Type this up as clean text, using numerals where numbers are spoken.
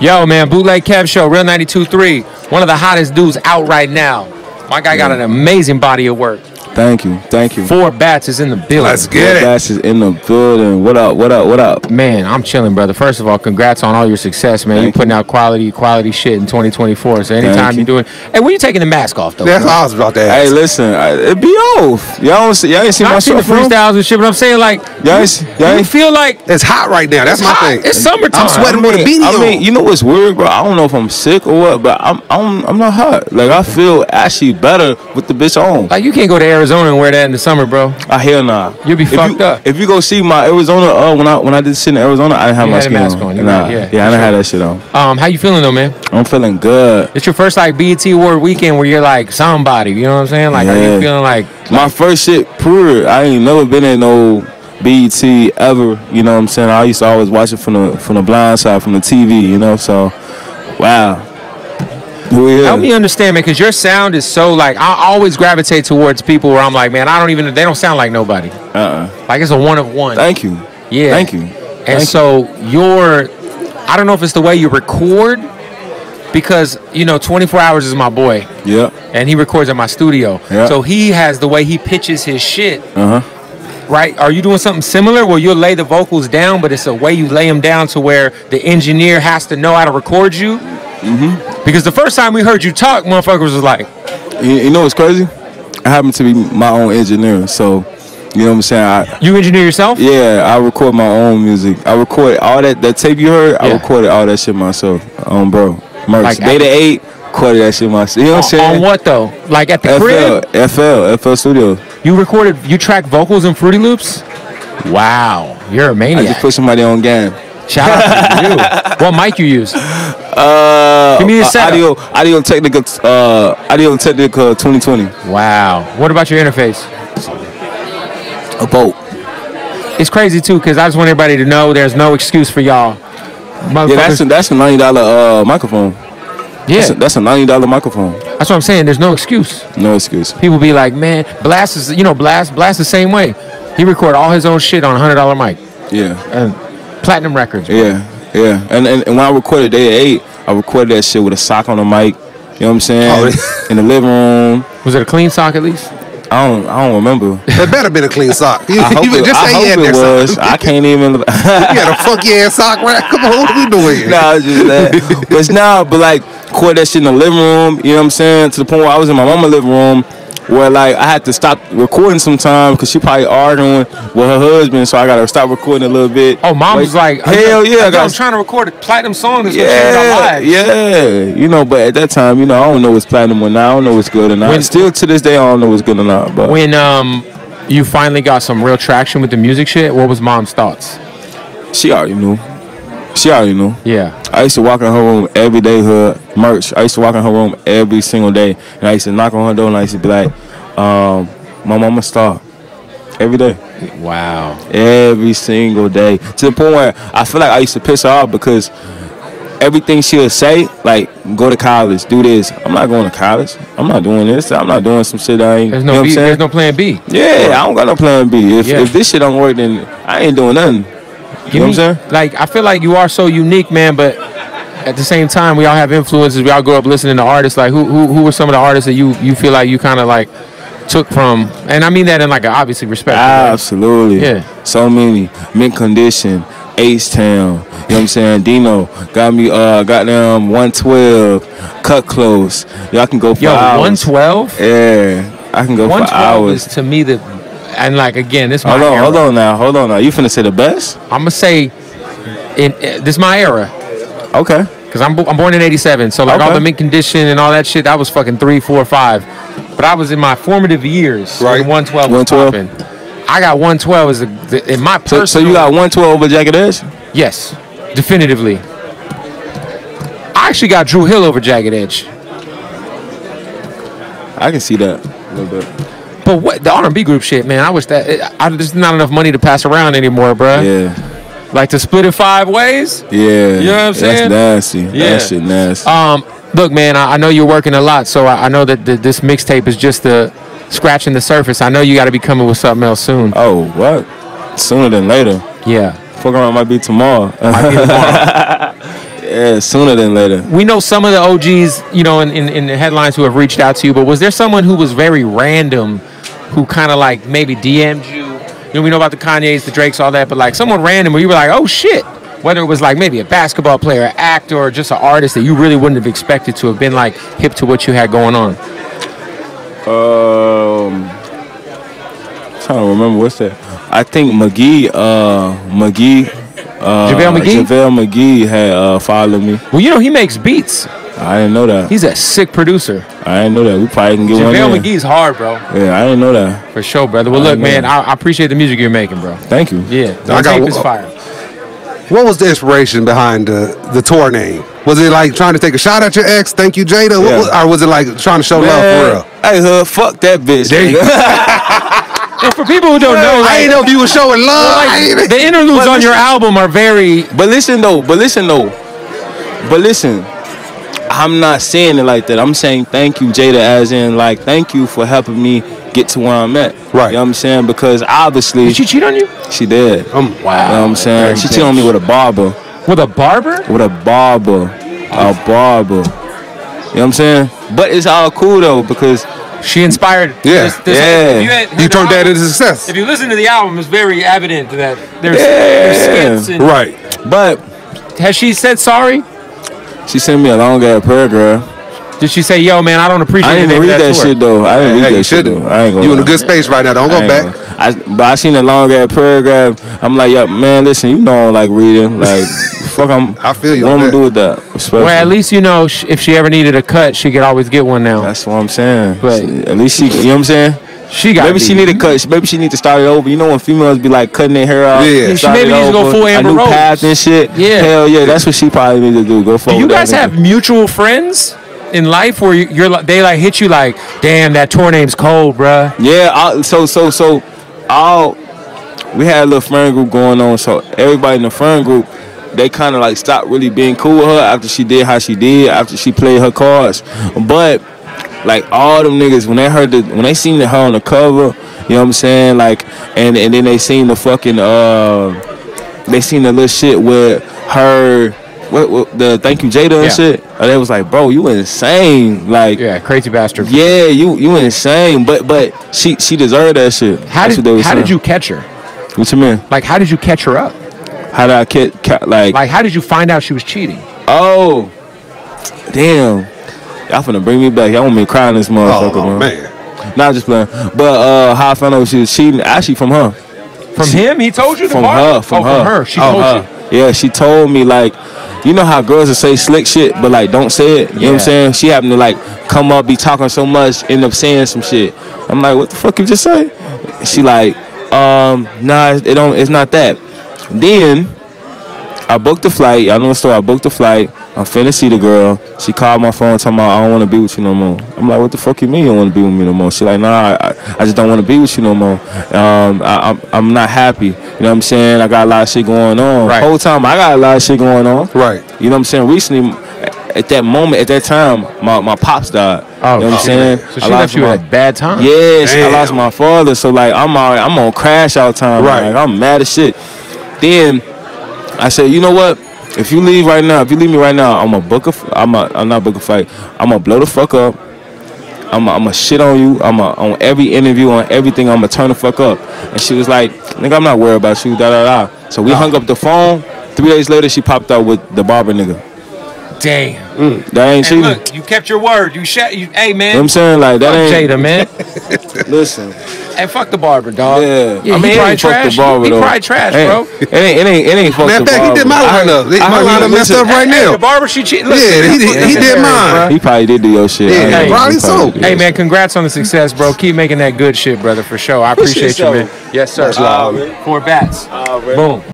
Yo, man, Bootleg Kev Show, Real 92.3, one of the hottest dudes out right now. My guy got an amazing body of work. Thank you, thank you. Four Bats is in the building. Let's get it. Four Bats is in the building. What up, what up, what up? Man, I'm chilling, brother. First of all, congrats on all your success, man. You're putting out quality shit in 2024. So anytime you do it. Hey, when you taking the mask off, though? That's what I was about to ask. Hey, listen, it be off. Y'all ain't seen my show, the freestyles and shit, but I'm saying, like, you feel like it's hot right now. That's my thing. It's summertime. I'm sweating with a beanie on. I mean, you know what's weird, bro? I don't know if I'm sick or what, but I'm not hot. Like, I feel actually better with the bitch on. Like, you can't go to Arizona and wear that in the summer, bro. Hell nah. You'll be fucked up. If you go see my Arizona, when I did shit in Arizona, I didn't have my mask on. Yeah, I didn't have that shit on. How you feeling though, man? I'm feeling good. It's your first like BET Award weekend where you're like somebody. You know what I'm saying? Like, how you feeling? Like my first shit, pure. I ain't never been in no BET ever. You know what I'm saying? I used to always watch it from the blind side, from the TV. You know, so wow. Help me understand, man, because your sound is so, like, I always gravitate towards people where I'm like, man, I don't even, they don't sound like nobody. Like, it's a one of one. Thank you. Yeah. Thank you. And so your, I don't know if it's the way you record, because, you know, 24 Hours is my boy. Yeah. And he records at my studio. Yeah. So he has the way he pitches his shit. Right? Are you doing something similar where you'll lay the vocals down, but it's a way you lay them down to where the engineer has to know how to record you? Because the first time we heard you talk, motherfuckers was like, you know what's crazy? I happen to be my own engineer, so you know what I'm saying. You engineer yourself? Yeah, I record my own music. I record all that tape you heard. I recorded all that shit myself, bro. Merckx, like, Beta 8, recorded that shit myself. You know what I'm saying? On what though? Like at the crib? FL Studio. You recorded? You track vocals in Fruity Loops? Wow, you're a maniac. I just put somebody on game. Shout out to you. What mic you use? Give me a setup. Audio Technical 2020. Wow. What about your interface? A boat. It's crazy too, because I just want everybody to know there's no excuse for y'all. Yeah, that's a $90 microphone. Yeah, that's a $90 microphone. That's what I'm saying. There's no excuse. No excuse. People be like, man, Blast is, you know, Blast the same way. He recorded all his own shit on a $100 mic. Yeah. And platinum records. Bro. Yeah. Yeah, and when I recorded Day 8, I recorded that shit with a sock on the mic. You know what I'm saying? In the living room. Was it a clean sock at least? I don't remember. It better been a clean sock. I hope it was. I can't even. You had a funky ass sock, right? Come on, what are we doing? Nah, it's just that. But like, recorded that shit in the living room. You know what I'm saying? To the point where I was in my mama's living room, where like I had to stop recording sometimes because she probably arguing with her husband, so I gotta stop recording a little bit. Oh, mom was like, hell yeah, I'm trying to record a platinum song. Yeah, you know, but at that time, you know, I don't know what's platinum or not. I don't know what's good or not. Still to this day, I don't know what's good or not. But when you finally got some real traction with the music shit, what was mom's thoughts? She already knew. She already knew. Yeah. I used to walk in her room every day, her merch. I used to walk in her room every single day. And I used to knock on her door and I used to be like, my mama star. Every day. Wow. Every single day. To the point where I feel like I used to piss her off because everything she would say, like, go to college, do this. I'm not going to college. I'm not doing this. I'm not doing some shit I ain't. There's no, you know what I'm saying? There's no plan B. Yeah, I don't got no plan B. If this shit don't work, then I ain't doing nothing. You know what I'm saying? Like, I feel like you are so unique, man, but at the same time, we all have influences. We all grew up listening to artists. Like, who were some of the artists that you feel like you kind of, like, took from? And I mean that in, like, an obviously respect. Absolutely. Right? Yeah. So many. Mint Condition, H-Town, you know what I'm saying? Dino got me, goddamn 112, Cut Close. Y'all can go for hours. 112? Yeah. I can go for hours. 112 is, to me, the... And like again, this my era. Hold on now. You finna say the best? I'ma say, this my era. Okay. Cause I'm born in '87, so like all the Mint Condition and all that shit, that was fucking 3, 4, 5. But I was in my formative years. Right. When 112 was popping. I got 112 as in my personal. So you got 112 over Jagged Edge? Yes, definitively. I actually got Drew Hill over Jagged Edge. I can see that a little bit. But what the R&B group shit, man? I wish that there's not enough money to pass around anymore, bro. Yeah, like to split it 5 ways. Yeah, you know what I'm saying? That's nasty. Yeah. That shit nasty. Look, man, I know you're working a lot, so I know that this mixtape is just scratching the surface. I know you got to be coming with something else soon. Oh, what? Sooner than later. Yeah. Fuck around, might be tomorrow. Might be tomorrow. Yeah, sooner than later. We know some of the OGs, you know, in the headlines who have reached out to you, but was there someone who was very random who kind of like maybe DM'd you? You know, we know about the Kanyes, the Drakes, all that, but like someone random where you were like, oh shit. Whether it was like maybe a basketball player, an actor, or just an artist that you really wouldn't have expected to have been like hip to what you had going on. I'm trying to remember what's that. I think JaVale McGee? JaVale McGee had followed me. Well, you know, he makes beats. I didn't know that. He's a sick producer. I didn't know that. We probably can get one in. JaVale McGee's hard, bro. Yeah, I didn't know that. For sure, brother. Well, look, man, I appreciate the music you're making, bro. Thank you. Yeah, the tape is fire. What was the inspiration behind the tour name? Was it like trying to take a shot at your ex? Thank you, Jada. Yeah. Or was it like trying to show love for real? Hey, fuck that bitch. There you go. And for people who don't know, I didn't know if you were showing love. Like, the interludes on your album are very. But listen, I'm not saying it like that. I'm saying thank you, Jada, as in like thank you for helping me get to where I'm at. Right. You know what I'm saying? Because obviously, did she cheat on you? She did. Wow. You know what I'm saying? She cheated on me with a barber. With a barber? With a barber. A barber. You know what I'm saying? But it's all cool though because. She inspired. Yeah, you turned that into success. If you listen to the album, it's very evident that there's skits. And right. But has she said sorry? She sent me a long ass paragraph. Did she say, "Yo, man, I don't appreciate"? I didn't read that shit though. I didn't read that shit though. I ain't gonna. You in a good space right now. Don't go back. But I seen a long ass paragraph. I'm like, yo, man, listen, you know, I don't like reading, like. Fuck, I feel you. What I'm gonna do with that? Especially. Well, at least you know if she ever needed a cut, she could always get one now. That's what I'm saying. But at least she, you know what I'm saying? She got. Maybe she need a cut. Maybe she need to start it over. You know when females be like cutting their hair out. Yeah. She maybe needs to go full Amber Rose. A new path and shit. Yeah. Hell yeah, that's what she probably needs to do. Go full. Do you guys have mutual friends in life where they like hit you like, damn, that tour name's cold, bruh? Yeah. We had a little friend group going on, so everybody in the friend group. They kind of like stopped really being cool with her after she did how she did, after she played her cards. But like all them niggas, when they seen her on the cover, you know what I'm saying? Like, and then they seen the fucking they seen the little shit with her, the Thank You Jada and shit. And they was like, bro, you insane, like crazy bastard. Yeah, you insane. But she deserved that shit. How did you catch her? What you mean? Like, how did you catch her up? How did I get like how did you find out she was cheating? Oh, damn! Y'all finna bring me back. Y'all want me crying this motherfucker? Oh man! Nah, just playing. But how I found out she was cheating? Actually, from her. From him? He told you. From her. From her. She told you. Yeah, she told me like. You know how girls will say slick shit, but like don't say it. You know what I'm saying? She happened to like come up, be talking so much, end up saying some shit. I'm like, what the fuck you just say? She like, nah, it's not that. Then I booked the flight. Y'all know the story. I booked the flight. I'm finna see the girl. She called my phone talking about I don't want to be with you no more. I'm like, what the fuck you mean you don't want to be with me no more? She like, nah, I just don't want to be with you no more. I'm not happy. You know what I'm saying? I got a lot of shit going on. Right. Whole time I got a lot of shit going on. Right. You know what I'm saying? Recently, at that time, my pops died. Oh, you know what I'm saying? So she left you at a bad time. Yeah, I lost my father. So like, I'm on crash out time. Right. Like, I'm mad as shit. Then I said, you know what? If you leave right now, if you leave me right now, I'm not book a fight. I'm gonna blow the fuck up. I'm gonna shit on you. On every interview, on everything. I'm gonna turn the fuck up. And she was like, nigga, I'm not worried about you. Da da da. So we hung up the phone. 3 days later, she popped out with the barber nigga. Damn. That ain't cheating. Look, you kept your word. Hey man. You know what I'm saying, like that ain't Jada, man. Listen. And fuck the barber, dog. Yeah. I mean, he probably trash. He probably trash, bro. It ain't fuck the barber. Matter of fact, he did my lineup. My lineup messed up right now. The barber, she cheated. Yeah, he did mine. He probably did do your shit. Yeah, probably so. Hey, man, congrats on the success, bro. Keep making that good shit, brother, for sure. I appreciate you, man. Yes, sir. Four Bats. Boom.